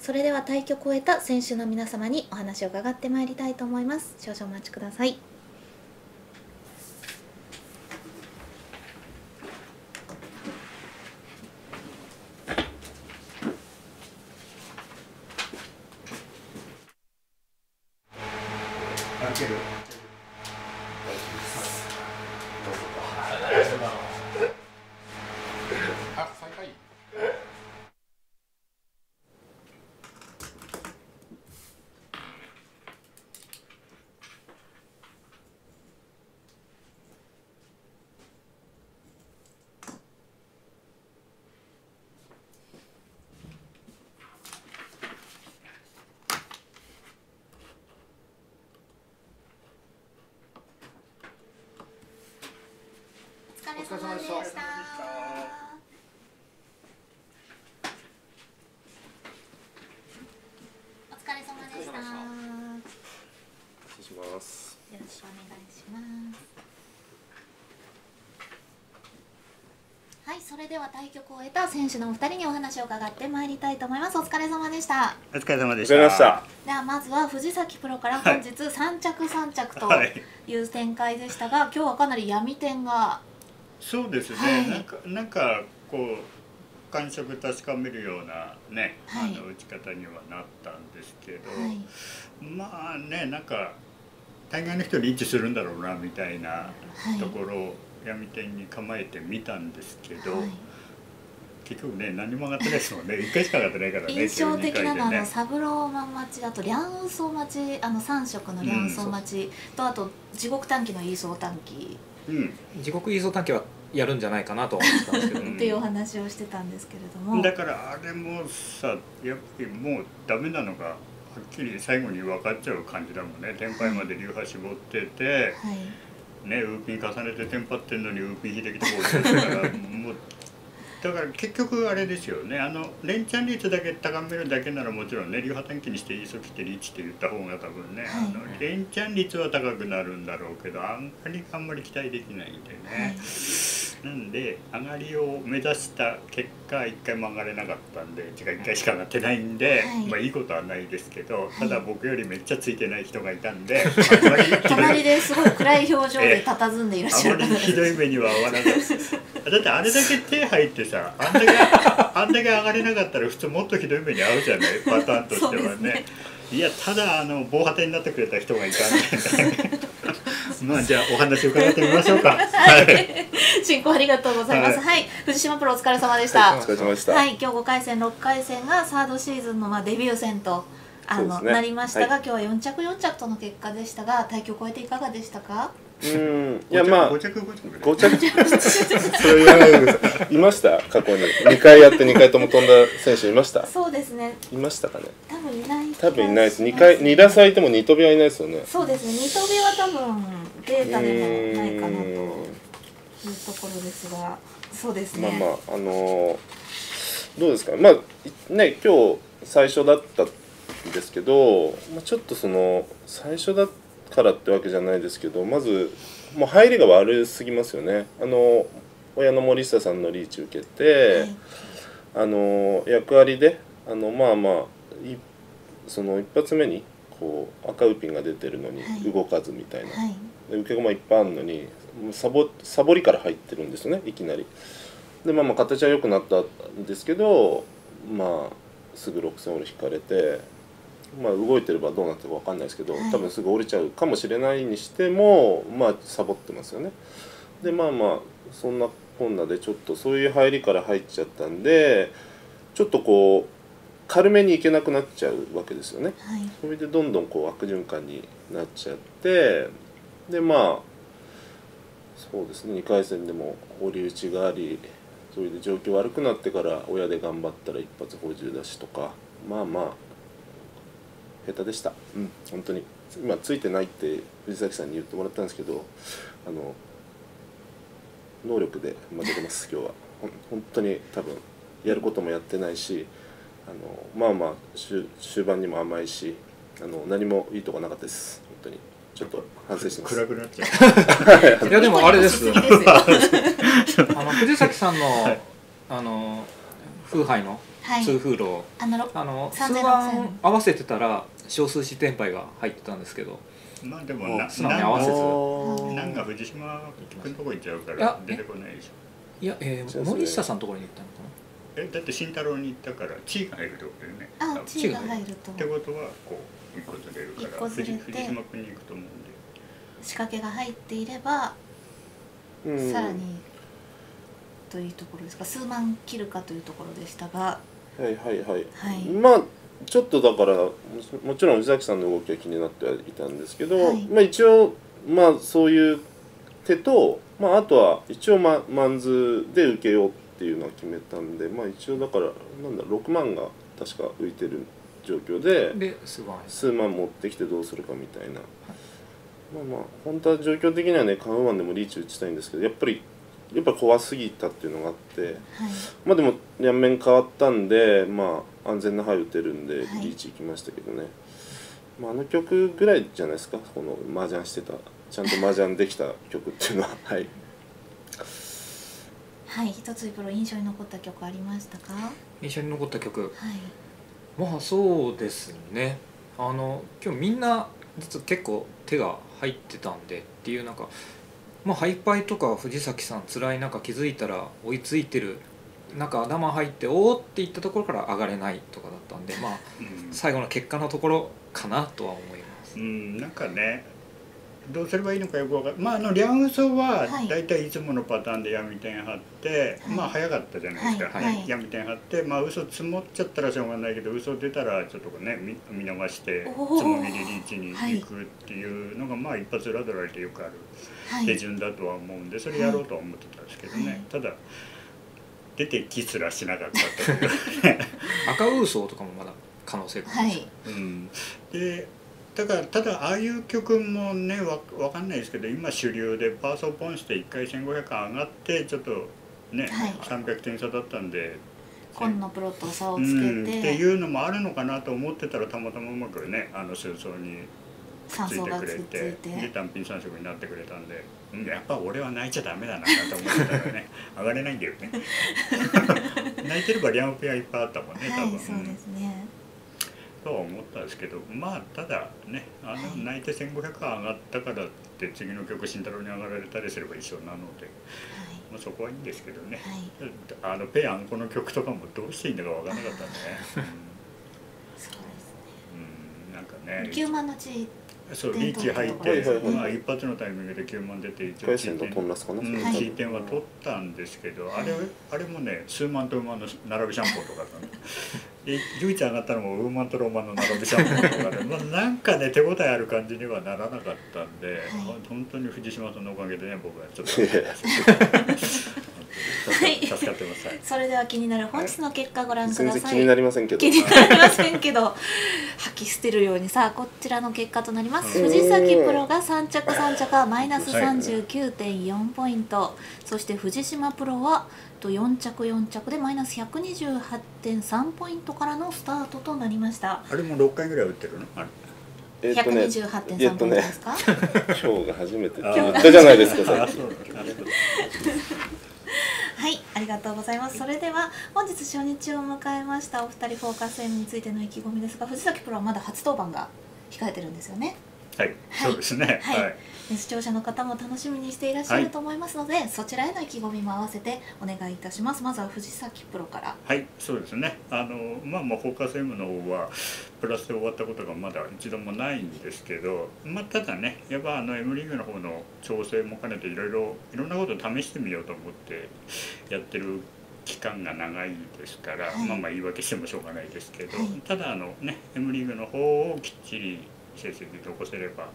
それでは対局を終えた選手の皆様にお話を伺ってまいりたいと思います。少々お待ちください。お疲れ様でした。お疲れ様でした。失礼します。よろしくお願いします。はい、それでは対局を終えた選手のお二人にお話を伺ってまいりたいと思います。お疲れ様でした。お疲れ様でした。ではまずは藤崎プロから本日3着3着という展開でしたが、はい、今日はかなり闇点が。そうですね、はい、なんかこう感触確かめるようなね、はい、打ち方にはなったんですけど、はい、まあね、なんか大概の人リーチするんだろうなみたいなところを闇点に構えてみたんですけど、はい、結局ね何も上がってないですもんね。1回しか上がってないからね。印象的なのは、ね、サブローマン待ちだとリャンウンソウ待ち、3色のリャンウンソウ待ちと、あと地獄短期のイーソー短期。地獄イーソー短期はやるんじゃないかなと思ってたんですけどっていうお話をしてたんですけれども、だからあれもさ、やっぱりもうダメなのがはっきり最後に分かっちゃう感じだもんね。天杯まで流派絞ってて、はい、ね、ウーピン重ねてテンパってんのにウーピン秀樹とこうしてるからもうだから結局あれですよね、連チャン率だけ高めるだけならもちろんね、流派短期にしてイーソー切ってリーチって言った方が多分ね、はい、連チャン率は高くなるんだろうけど、あんまり期待できないんでね、はい、なんで上がりを目指した結果1回も上がれなかったんで、1回しか上がってないんで、はい、まあいいことはないですけど、ただ僕よりめっちゃついてない人がいたんで、隣ですごい暗い表情で佇んでいらっしゃる、あまりひどい目には合わなかった。だってあれだけ手入ってさあんだけ上がれなかったら普通もっとひどい目に遭うじゃない、パターンとしては ね。いや、ただ防波堤になってくれた人がいたんでまあじゃあお話伺ってみましょうか。はい、進行ありがとうございます。はい、藤島プロお疲れ様でした。お疲れ様でした。はい、今日5回戦6回戦がサードシーズンのデビュー戦となりましたが、今日は4着4着との結果でしたが、対局を終えていかがでしたか？いや、まあ5着それ言わないでください。いました、過去に2回やって2回とも飛んだ選手いました。そうですね、いましたかね。多分いないです。2打差いても2飛びはいないですよね。そうですね、2飛びは多分データでもないかなというところですが、そうですね、まあまあどうですか、まあね、今日最初だったんですけど、ちょっとその最初だったからってわけじゃないですけど、まずもう入りが悪すぎますよね。親の森下さんのリーチ受けて、はい、役割でその一発目にこう赤ウピンが出てるのに動かずみたいな、はい、で受け駒いっぱいあるのにサボりから入ってるんですよね、いきなり。でまあ形は良くなったんですけど、すぐ6000折引かれて。動いてればどうなってるか分かんないですけど、多分すぐ折れちゃうかもしれないにしても、サボってますよね。でそんなこんなでちょっとそういう入りから入っちゃったんで、ちょっとこう軽めにいけなくなっちゃうわけですよね。はい、それでどんどんこう悪循環になっちゃって、でまあそうですね、2回戦でも放り打ちがあり、それで状況悪くなってから親で頑張ったら一発補充出しとか、まあまあ下手でした。うん、本当に今ついてないって藤崎さんに言ってもらったんですけど、能力で負けてます今日は。本当に多分やることもやってないし、まあまあ終盤にも甘いし、何もいいとこなかったです。本当にちょっと反省してます。暗くなっちゃう。いやでもあれです。藤崎さんの、はい、風杯の通風炉、はい、数番合わせてたら少数四天杯が入ってたんですけど。まあでも素直に合わせず。なんか藤島君のとこ行っちゃうから出てこないでしょ。いや、森下さんのところに行ったのかな。だって慎太郎に行ったから地位が入るってことだよね。あ、地位が入ると。ってことはこう一個ずれるから藤島君に行くと思うんで。仕掛けが入っていればさらにというところですか。数万切るかというところでしたが。はいはいはい。はい、まあちょっとだからもちろん藤崎さんの動きは気になっていたんですけど、はい、まあ一応まあそういう手と、まああとは一応マンズで受けようっていうのは決めたんで、まあ一応だからなんだ6万が確か浮いてる状況で数万持ってきてどうするかみたいな、はい、まあまあ本当は状況的にはねカウンワンでもリーチ打ちたいんですけど、やっぱり怖すぎたっていうのがあって、はい、まあでも両面変わったんで、まあ安全な牌打てるんでリーチ行きましたけどね、はい、まあ曲ぐらいじゃないですか、この麻雀してたちゃんと麻雀できた曲っていうのは。はいはい、一つプロ印象に残った曲ありましたか？印象に残った曲、はい、まあそうですね、今日みんな実は結構手が入ってたんでっていう、なんかまあハイパイとか藤崎さんつらい中気づいたら追いついてる、なんか頭入って「おお!」って言ったところから上がれないとかだったんで、まあ最後の結果のところかなとは思います。うん、なんかねどうすればいいのかよくわかんない。まあリャンウソはだいたいいつものパターンで闇点張って、はい、まあ早かったじゃないですか。闇点張ってまあ嘘積もっちゃったらしょうがないけど、嘘出たらちょっとね見逃してつもぎりリーチに行くっていうのが、まあ一発裏取られてよくある手順だとは思うんで、それやろうとは思ってたんですけどね。ただ出てきすらしなかったというか。赤ウソとかもまだ可能性があるんですよ。はい、うんで。だからただああいう曲もねわかんないですけど、今主流でパーソーポンして1回1500上がってちょっとね、はい、300点差だったんで今のプロと差をつけて、うん、っていうのもあるのかなと思ってたら、たまたまうまくね数層についてくれてで単品3色になってくれたんで、うん、やっぱ俺は泣いちゃダメだなと思ってたらね上がれないんだよね。泣いてればリャンオペはいっぱいあったもんね、多分。はい、そうですねとは思ったんですけど、まあただね泣いて1500上がったからって次の曲慎太郎に上がられたりすれば一緒なので、はい、まあそこはいいんですけどね、はい、ペアンコの曲とかもどうしていいんだか分からなかったんでね。なんかね9万の地そうリーチ入ってまあ一発のタイミングで9万出て一応 C 点は取ったんですけど、あれもね数万と馬の並びシャンポーとかだったんで。でゆいちゃん上がったのもウーマンとローマンの並びシャンプーとかで、まあなんかね手応えある感じにはならなかったんで、はい、本当に藤島さんのおかげでね僕はちょっと助かってます。はい、それでは気になる本日の結果ご覧ください。全然気になりませんけど吐き捨てるようにさあこちらの結果となります。藤崎プロが3着は−39.4 ポイント、はい、そして藤島プロは4着で−128.3 ポイントからのスタートとなりました。あれも6回ぐらい打ってるの？あれ。128.3 ポイントですか？今日が初めて。言ったじゃないですか。はい、ありがとうございます。それでは本日初日を迎えましたお二人フォーカス・ゲームについての意気込みですが、藤崎プロはまだ初登板が控えてるんですよね。はい、そうですね。はい。視聴者の方も楽しみにしていらっしゃると思いますので、はい、そちらへの意気込みも合わせてお願いいたします。まずは藤崎プロから。はい、そうですね。まあまあフォーカス M の方はプラスで終わったことがまだ一度もないんですけど、まあただね、やっぱM リーグの方の調整も兼ねていろんなことを試してみようと思ってやってる期間が長いですから、はい、まあ言い訳してもしょうがないですけど、はい、ただMリーグの方をきっちり成績で残せれば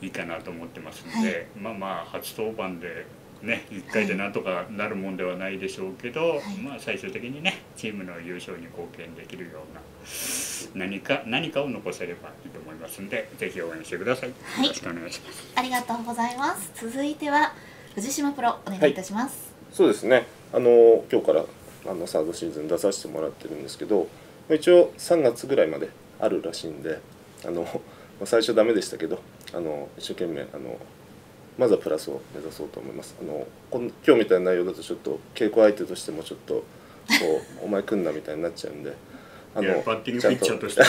いいかなと思ってますので、はい、まあ初登板でね1回でなんとかなるもんではないでしょうけど、はい、まあ最終的にねチームの優勝に貢献できるような何かを残せればいいと思いますので、ぜひ応援してください。はい、よろしくお願いします。ありがとうございます。続いては藤島プロ、お願いいたします。はい、そうですね、今日からサードシーズン出させてもらってるんですけど、一応3月ぐらいまであるらしいんで、最初ダメでしたけど一生懸命まずはプラスを目指そうと思います。今日みたいな内容だとちょっと稽古相手としてもちょっとこうお前来んなみたいになっちゃうんでバッティングピッチャーとして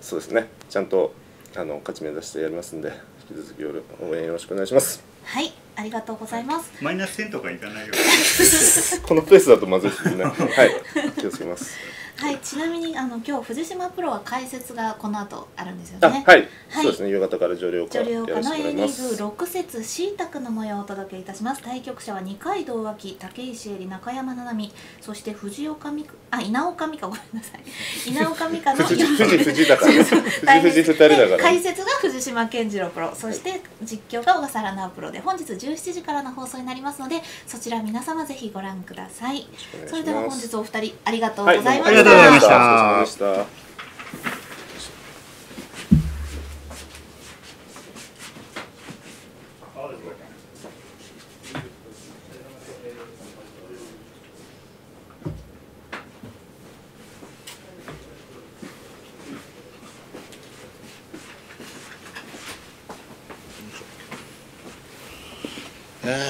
そうですね、ちゃんと勝ち目指してやりますんで、引き続き応援よろしくお願いします。はい、ありがとうございます。マイナス10とかいかないように。このペースだとまずいですね。はい、気をつけます。はい、ちなみに今日藤島プロは解説がこの後あるんですよね。はい。そうですね。夕方から女流岡の A リーグ6節 C 卓の模様をお届けいたします。対局者は二階堂脇、竹石絵里、中山七海、そして稲岡美香、ごめんなさい。稲岡美香の藤だから。藤二人だから。解説が藤島健次郎プロ、そして実況が小笠原直プロで、本日17時からの放送になりますので、そちら皆様ぜひご覧ください。それでは本日お二人ありがとうございました。ありがとうございました。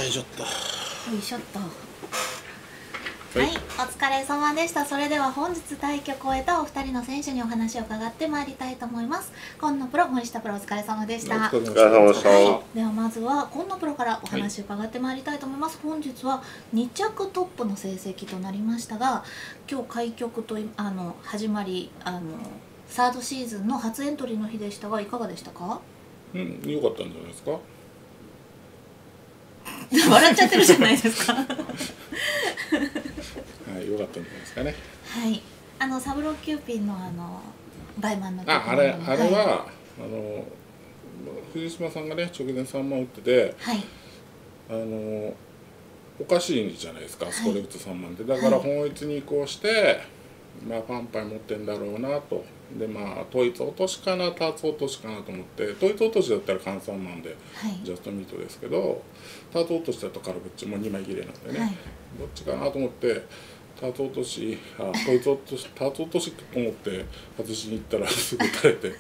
ちょっと。よいしょっと。はい、お疲れ様でした。それでは本日対局を終えたお二人の選手にお話を伺ってまいりたいと思います。今野プロ、森下プロ、お疲れ様でした。お疲れ様でした。はい、ではまずは今野プロからお話を伺ってまいりたいと思います。はい、本日は2着トップの成績となりましたが、今日開局と始まりサードシーズンの初エントリーの日でしたが、いかがでしたか？うん、良かったんじゃないですか。笑っちゃってるじゃないですか。はい、良かったんじゃないですかね。はい、サブローキューピーの倍満のところの。あれは、藤島さんがね、直前3万打ってて。はい、おかしいじゃないですか、あそこで打つ3万って、だから本一に移行して。まあ、パンパイ持ってんだろうなと、で、まあ、統一落としかな、ターツ落としかなと思って、統一落としだったら換算なんで、はい、ジャストミートですけど、ターツ落としだと空ぶっちも2枚切れなんでね、はい、どっちかなと思って、ターツ落としと思って外しに行ったらすぐ打たれて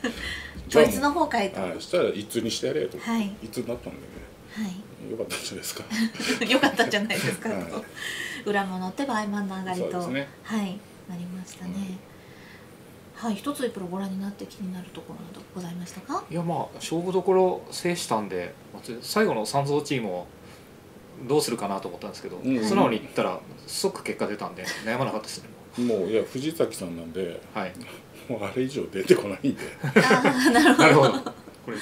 統一の方かいと、はい、したら一通にしてやれと、はい、一通になったんでね、はい、よかったんじゃないですか。よかったんじゃないですかと、はい、裏も乗って倍満の上がりと。そうですね、はいなりましたね。うん、はい、一つプロご覧になって気になるところなどございましたか？いや、まあ勝負どころ制したんで、最後の三蔵チームをどうするかなと思ったんですけど、うん、素直に言ったら即結果出たんで悩まなかったですね。もういや藤崎さんなんで、はい、もうあれ以上出てこないんで。あ、なるほど。これ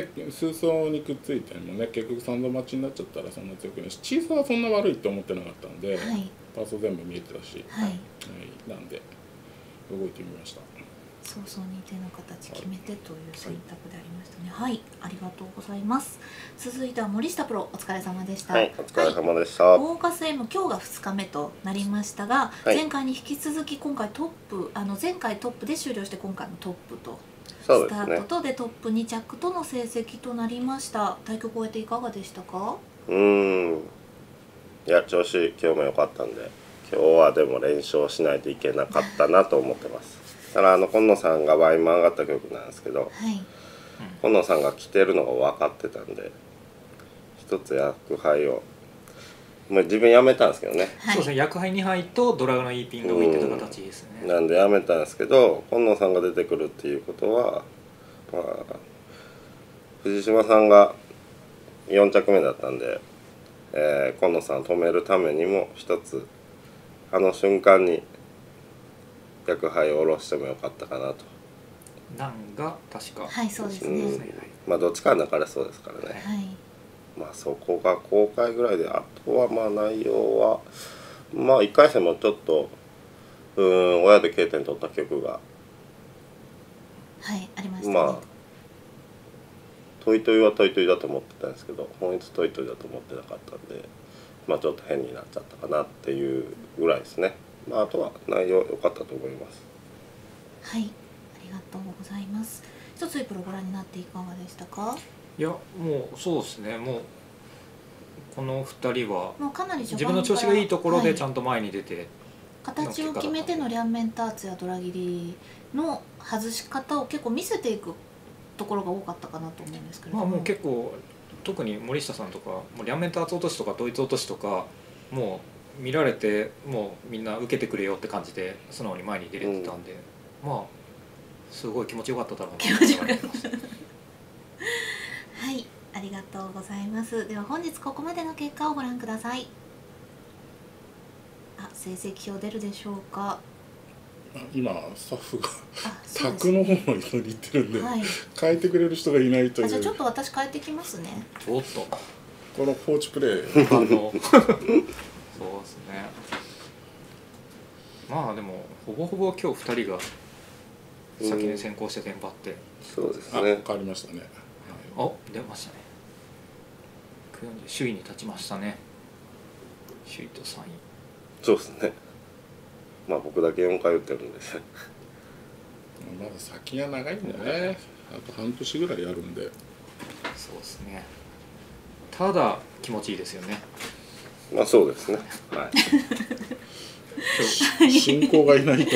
ね、数走にくっついてもね、結局三度待ちになっちゃったらそんな強くないし、チーズはそんな悪いと思ってなかったんで、はい、パーソ全部見えてたし、はいはい、なんで動いてみました。早々に手の形決めてという選択でありましたね。はい、はい、ありがとうございます。続いては森下プロ、お疲れ様でした。はい、お疲れ様でした。フォーカス M、今日が2日目となりましたが、はい、前回に引き続き今回トップ、前回トップで終了して今回もトップと。スタートとでトップ2着との成績となりました。対局終えていかがでしたか？いや、調子今日も良かったんで、今日はでも連勝しないといけなかったなと思ってます。だから今野さんが倍満上がった局なんですけど、はい、今野さんが来てるのが分かってたんで、一つ役配をもう自分やめたんですけどね。はい、そうですね。役配2杯とドラのいいピンが向いてた形ですね。なんでやめたんですけど、今野さんが出てくるっていうことは、まあ、藤島さんが4着目だったんで、今野さんを止めるためにも一つ瞬間に役配を下ろしてもよかったかなと。なんが確か。はい、そうですね。まあどっちかは流れそうですからね。はい。まあ、そこが公開ぐらいで、あとはまあ内容はまあ1回戦もちょっと親でK点取った曲が、はい、ありましたね。まあトイトイはトイトイだと思ってたんですけど、本日トイトイだと思ってなかったんで、まあちょっと変になっちゃったかなっていうぐらいですね。まああとは内容良かったと思います。はい、ありがとうございます。ちょっとプロご覧になっていかがでしたか？いや、もうそうですね、もうこの2人は自分の調子がいいところでちゃんと前に出て、はい、形を決めての両面ターツやドラ切りの外し方を結構見せていくところが多かったかなと思うんですけれども、まあもう結構特に森下さんとかもう両面ターツ落としとかドイツ落としとかもう見られて、もうみんな受けてくれよって感じで素直に前に出れてたんで、うん、まあすごい気持ちよかっただろうなと思いました。はい、ありがとうございます。では本日ここまでの結果をご覧ください。あ、成績表出るでしょうか。今スタッフが柵の方に乗りってるんで、はい、変えてくれる人がいないという。じゃあちょっと私変えてきますね。おっと。この放置プレイ。そうですね。まあでもほぼほぼ今日2人が先に先行してテンパって。そうですね。変わりましたね。あ、出ましたね。首位に立ちましたね。首位と3位。そうですね。まあ僕だけ4回打ってるんです。まだ先が長いんだね。あと半年ぐらいあるんで。そうですね。ただ気持ちいいですよね。まあそうですね。はい。進行がいないと。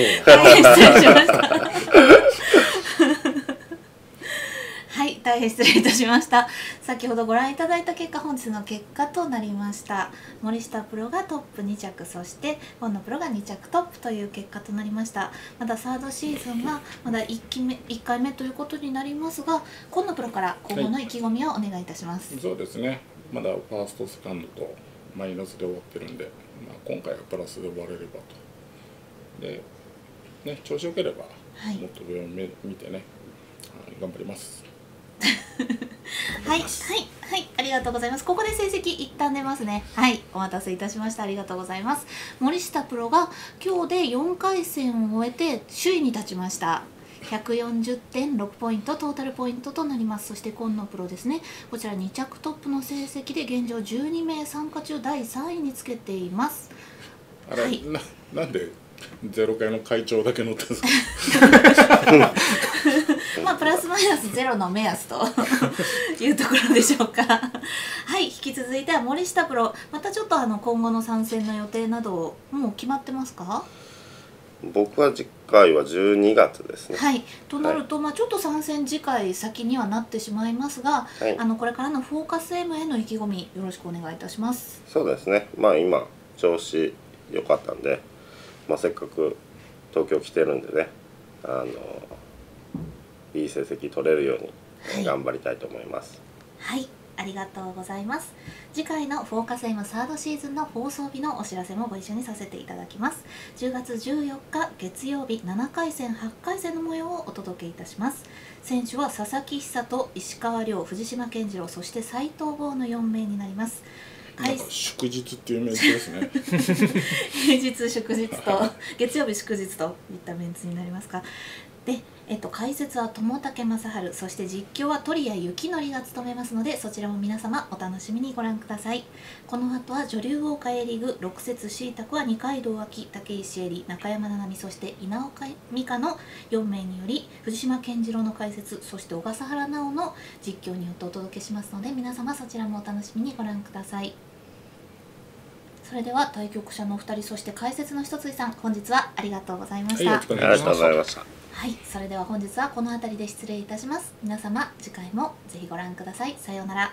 大変失礼いたしました。先ほどご覧いただいた結果、本日の結果となりました。森下プロがトップ2着、そして本野プロが2着トップという結果となりました。まだサードシーズンがまだ1回目ということになりますが、今野プロから今後の意気込みをお願いいたします。はい、そうですね。まだファーストセカンドとマイナスで終わってるんで、まあ今回はプラスで終われればと。で、ね、調子良ければもっと上を見てね、はい、頑張ります。はい、はい、はい、ありがとうございます。ここで成績一旦出ますね。はい、お待たせいたしました。ありがとうございます。森下プロが今日で4回戦を終えて首位に立ちました。140.6 ポイント、トータルポイントとなります。そして今野プロですね。こちら2着トップの成績で現状12名参加中、第3位につけています。あれ、はい、なんで0回の会長だけ乗ったんですか？まあプラスマイナスゼロの目安というところでしょうか。はい、引き続いては森下プロ、またちょっと今後の参戦の予定などもう決まってますか？僕は次回は12月ですね。はい、となると、はい、まあちょっと参戦次回先にはなってしまいますが、はい、これからのフォーカス M への意気込みよろしくお願いいたします。そうですね。まあ今調子良かったんで、まあせっかく東京来てるんでね、いい成績取れるように頑張りたいと思います。はい、はい、ありがとうございます。次回のフォーカス M サードシーズンの放送日のお知らせもご一緒にさせていただきます。10月14日月曜日、7回戦、8回戦の模様をお届けいたします。選手は佐々木久人、石川遼、藤島健次郎、そして斎藤剛の4名になります。なんか祝日っていうメンツですね。平日祝日と月曜日祝日といったメンツになりますか。で、解説は友竹正春、そして実況は鳥谷幸典が務めますので、そちらも皆様お楽しみにご覧ください。この後は女流王冠 A リーグ6節 C 卓は二階堂亜希、竹石絵理、中山七海、そして稲岡美香の4名により藤島健次郎の解説、そして小笠原奈緒の実況によってお届けしますので、皆様そちらもお楽しみにご覧ください。それでは対局者のお二人、そして解説の一ついさん、本日はありがとうございました。ありがとうございました。はい、それでは本日はこの辺りで失礼いたします。皆様、次回もぜひご覧ください。さようなら。